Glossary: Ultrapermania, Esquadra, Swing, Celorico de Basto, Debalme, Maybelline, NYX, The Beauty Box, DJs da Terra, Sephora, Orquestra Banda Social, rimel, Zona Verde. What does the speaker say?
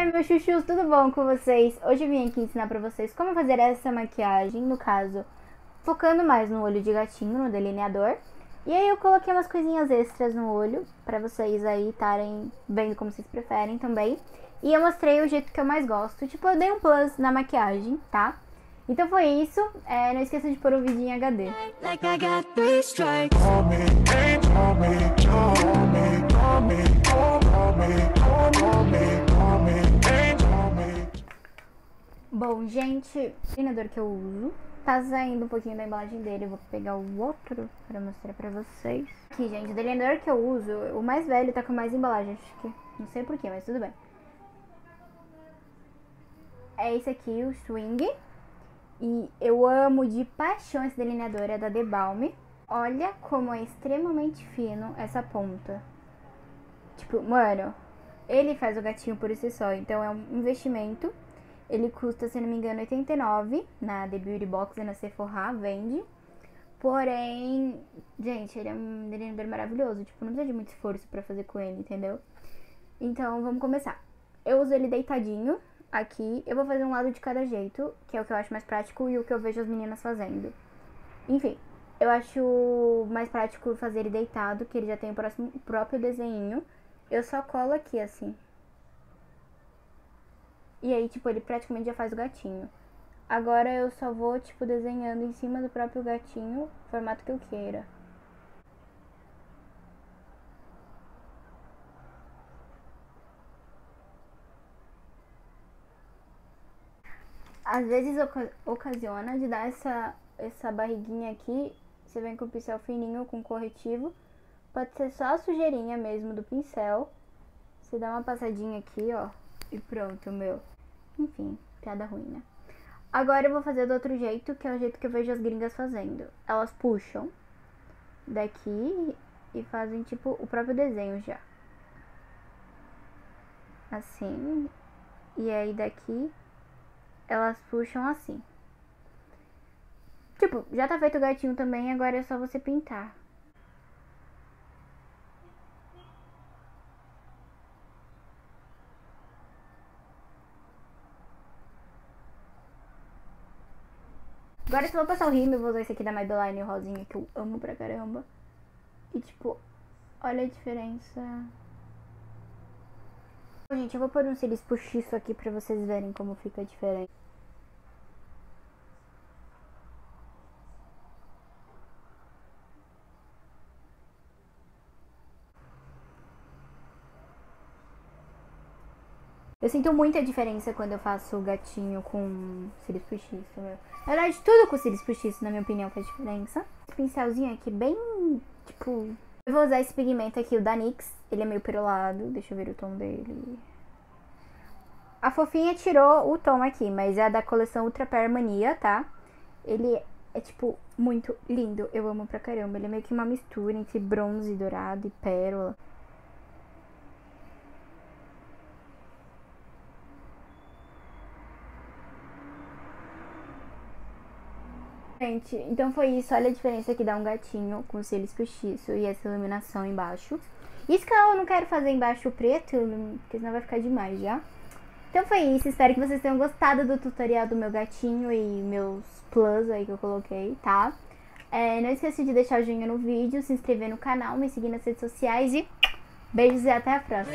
Oi, meus chuchus, tudo bom com vocês? Hoje eu vim aqui ensinar pra vocês como fazer essa maquiagem, no caso, focando mais no olho de gatinho, no delineador. E aí eu coloquei umas coisinhas extras no olho, pra vocês aí estarem vendo como vocês preferem também. E eu mostrei o jeito que eu mais gosto, tipo, eu dei um plus na maquiagem, tá? Então foi isso, não esqueça de pôr o vídeo em HD. Bom, gente, o delineador que eu uso tá saindo um pouquinho da embalagem dele. Eu vou pegar o outro pra mostrar pra vocês. Aqui, gente, o delineador que eu uso, o mais velho, tá com mais embalagem. Acho que, não sei porquê, mas tudo bem. É esse aqui, o Swing. E eu amo de paixão esse delineador, é da Debalme. Olha como é extremamente fino essa ponta. Tipo, mano, ele faz o gatinho por si só, então é um investimento. Ele custa, se não me engano, R$89,00 na The Beauty Box e na Sephora, vende. Porém, gente, ele é um delineador maravilhoso. Tipo, não precisa de muito esforço pra fazer com ele, entendeu? Então, vamos começar. Eu uso ele deitadinho aqui. Eu vou fazer um lado de cada jeito, que é o que eu acho mais prático e o que eu vejo as meninas fazendo. Enfim, eu acho mais prático fazer ele deitado, que ele já tem o próprio desenho. Eu só colo aqui, assim. E aí, tipo, ele praticamente já faz o gatinho. Agora eu só vou, tipo, desenhando em cima do próprio gatinho, o formato que eu queira. Às vezes ocasiona de dar essa barriguinha aqui. Você vem com o pincel fininho, com corretivo. Pode ser só a sujeirinha mesmo do pincel. Você dá uma passadinha aqui, ó. E pronto, meu. Enfim, piada ruim, né? Agora eu vou fazer do outro jeito, que é o jeito que eu vejo as gringas fazendo. Elas puxam daqui e fazem, tipo, o próprio desenho já. Assim. E aí daqui, elas puxam assim. Tipo, já tá feito o gatinho também, agora é só você pintar. Agora eu só vou passar o rímel, eu vou usar esse aqui da Maybelline, o rosinha, que eu amo pra caramba. E tipo, olha a diferença. Gente, eu vou pôr um cílios postiço aqui pra vocês verem como fica diferente. Eu sinto muita diferença quando eu faço o gatinho com cílios postiço, meu. Na verdade, tudo com cílios postiço, na minha opinião, faz diferença. Esse pincelzinho aqui, bem, tipo... Eu vou usar esse pigmento aqui, o da NYX. Ele é meio perolado, deixa eu ver o tom dele. A fofinha tirou o tom aqui, mas é da coleção Ultrapermania, tá? Ele é, tipo, muito lindo. Eu amo pra caramba. Ele é meio que uma mistura entre bronze, dourado e pérola. Gente, então foi isso, olha a diferença que dá um gatinho com cílios postiço e essa iluminação embaixo. Isso que eu não quero fazer embaixo preto, porque senão vai ficar demais já. Então foi isso, espero que vocês tenham gostado do tutorial do meu gatinho e meus plus aí que eu coloquei, tá? Não esqueça de deixar o joinha no vídeo, se inscrever no canal, me seguir nas redes sociais e beijos e até a próxima!